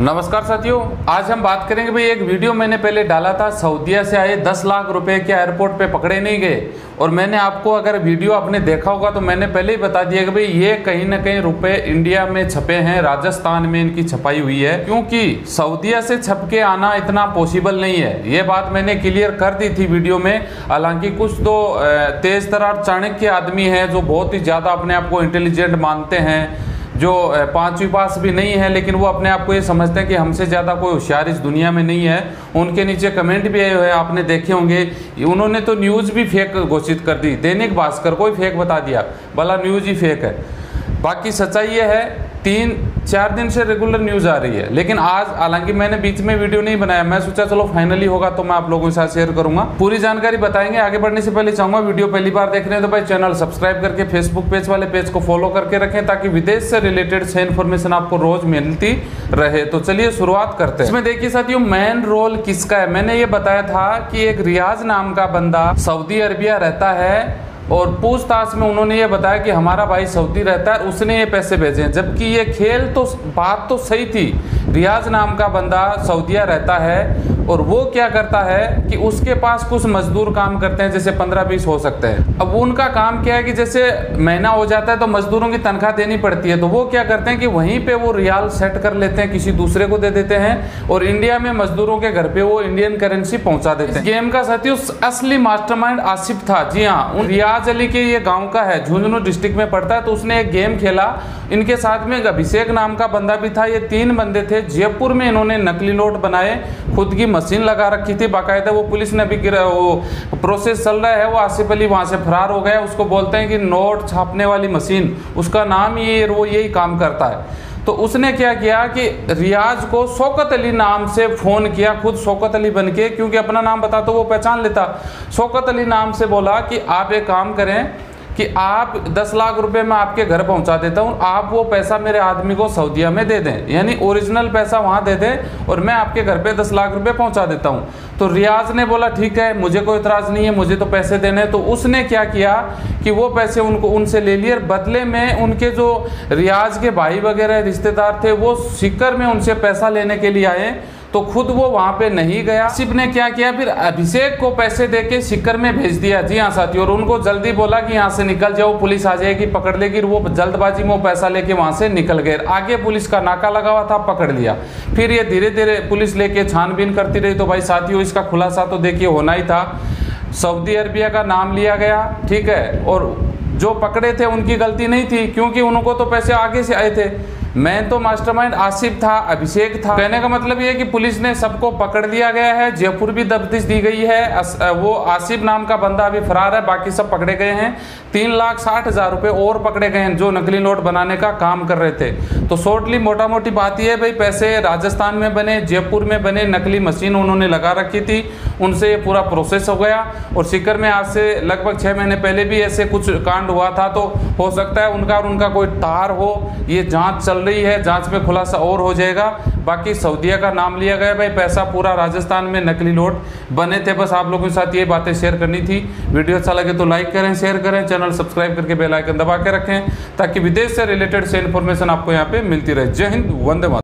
नमस्कार साथियों, आज हम बात करेंगे भाई एक वीडियो मैंने पहले डाला था, सऊदीया से आए 10 लाख रुपए के एयरपोर्ट पे पकड़े नहीं गए। और मैंने आपको, अगर वीडियो आपने देखा होगा तो मैंने पहले ही बता दिया कि भाई ये कहीं ना कहीं रुपए इंडिया में छपे हैं, राजस्थान में इनकी छपाई हुई है, क्योंकि सऊदीया से छप के आना इतना पॉसिबल नहीं है। ये बात मैंने क्लियर कर दी थी वीडियो में। हालांकि कुछ तो तेज तरार चाणक्य आदमी है जो बहुत ही ज़्यादा अपने आप को इंटेलिजेंट मानते हैं, जो पाँचवीं पास भी नहीं है, लेकिन वो अपने आप को ये समझते हैं कि हमसे ज़्यादा कोई होशियार इस दुनिया में नहीं है। उनके नीचे कमेंट भी आए हुए हैं, आपने देखे होंगे। उन्होंने तो न्यूज़ भी फेक घोषित कर दी, दैनिक भास्कर को ही फेक बता दिया, भला न्यूज़ ही फेक है। बाकी सच्चाई ये है, 3-4 दिन से रेगुलर न्यूज़ आ रही है, लेकिन आज, हालांकि मैंने बीच में वीडियो नहीं बनाया, मैं सोचा चलो फाइनली होगा तो मैं आप लोगों के साथ शेयर करूंगा, पूरी जानकारी बताएंगे। आगे बढ़ने से पहले चाहूंगा, वीडियो पहली बार देख रहे हैं तो भाई चैनल सब्सक्राइब करके फेसबुक पेज वाले पेज को फॉलो करके रखें, ताकि विदेश से रिलेटेड से इन्फॉर्मेशन आपको रोज मिलती रहे। तो चलिए शुरुआत करते हैं। इसमें देखिए साथियों, मेन रोल किसका है। मैंने ये बताया था कि एक रियाज नाम का बंदा सऊदी अरबिया रहता है, और पूछताछ में उन्होंने ये बताया कि हमारा भाई सऊदी रहता है, उसने ये पैसे भेजे हैं। जबकि ये खेल तो, बात तो सही थी। रियाज नाम का बंदा सऊदीया रहता है, और वो क्या करता है कि उसके पास कुछ मजदूर काम करते हैं, जैसे 15-20 हो सकते हैं। अब उनका काम क्या है कि जैसे महीना हो जाता है तो मजदूरों की तनख्वाह देनी पड़ती है, तो वो क्या करते हैं कि वहीं पे वो रियाल सेट कर लेते हैं, किसी दूसरे को दे देते हैं, और इंडिया में मजदूरों के घर पे वो इंडियन करेंसी पहुंचा देते हैं। गेम का साथियों असली मास्टरमाइंड आसिफ था। जी हाँ, रियाज अली के ये गाँव का है, झुंझुनू डिस्ट्रिक्ट में पड़ता है। तो उसने एक गेम खेला, इनके साथ में एक अभिषेक नाम का बंदा भी था। ये 3 बंदे थे, जयपुर में इन्होंने नकली नोट बनाए, खुद की मशीन लगा रखी थी बाकायदा, वो पुलिस ने भी वो प्रोसेस चल रहा है। वो आसिफ अली वहाँ से फरार हो गया, उसको बोलते हैं कि नोट छापने वाली मशीन, उसका नाम ये, वो यही काम करता है। तो उसने क्या किया कि रियाज को शौकत अली नाम से फ़ोन किया, खुद शौकत अली बन के, क्योंकि अपना नाम बता तो वो पहचान लेता। शौकत अली नाम से बोला कि आप एक काम करें कि आप 10 लाख रुपए मैं आपके घर पहुंचा देता हूं, आप वो पैसा मेरे आदमी को सऊदीया में दे दें, यानी ओरिजिनल पैसा वहां दे दें, और मैं आपके घर पे 10 लाख रुपए पहुंचा देता हूं। तो रियाज ने बोला ठीक है, मुझे कोई इतराज़ नहीं है, मुझे तो पैसे देने हैं। तो उसने क्या किया कि वो पैसे उनको, उनसे ले लिए, और बदले में उनके जो रियाज के भाई वगैरह रिश्तेदार थे वो सिकर में उनसे पैसा लेने के लिए आए, तो खुद वो वहाँ पे नहीं गया। आसिफ ने क्या किया, फिर अभिषेक को पैसे देके सिकर में भेज दिया। जी हाँ साथियों, और उनको जल्दी बोला कि यहाँ से निकल जाओ, पुलिस आ जाएगी पकड़ लेगी। वो जल्दबाजी में वो पैसा लेके वहाँ से निकल गए। आगे पुलिस का नाका लगा हुआ था, पकड़ लिया। फिर ये धीरे धीरे पुलिस लेके छानबीन करती रही। तो भाई साथियों, इसका खुलासा तो देखिए होना ही था। सऊदी अरबिया का नाम लिया गया, ठीक है, और जो पकड़े थे उनकी गलती नहीं थी, क्योंकि उनको तो पैसे आगे से आए थे। मैं तो मास्टरमाइंड आसिफ था, अभिषेक था। कहने का मतलब यह है कि पुलिस ने सबको पकड़ लिया गया है, जयपुर भी दबदिश दी गई है। वो आसिफ नाम का बंदा अभी फरार है, बाकी सब पकड़े गए हैं। 3,60,000 रुपये और पकड़े गए हैं, जो नकली नोट बनाने का काम कर रहे थे। तो शॉर्टली मोटा मोटी बात यह है भाई, पैसे राजस्थान में बने, जयपुर में बने, नकली मशीन उन्होंने लगा रखी थी, उनसे ये पूरा प्रोसेस हो गया। और सीकर में आज से लगभग 6 महीने पहले भी ऐसे कुछ कांड हुआ था, तो हो सकता है उनका और उनका कोई तार हो। ये जाँच चल रही है, जांच में खुलासा और हो जाएगा। बाकी सऊदीया का नाम लिया गया भाई, पैसा पूरा राजस्थान में नकली नोट बने थे। बस आप लोगों के साथ ये बातें शेयर करनी थी। वीडियो अच्छा लगे तो लाइक करें, शेयर करें, चैनल सब्सक्राइब करके बेल आइकन दबा के रखें, ताकि विदेश से रिलेटेड से इन्फॉर्मेशन आपको यहाँ पे मिलती रहे। जय हिंद, वंदे मातरम।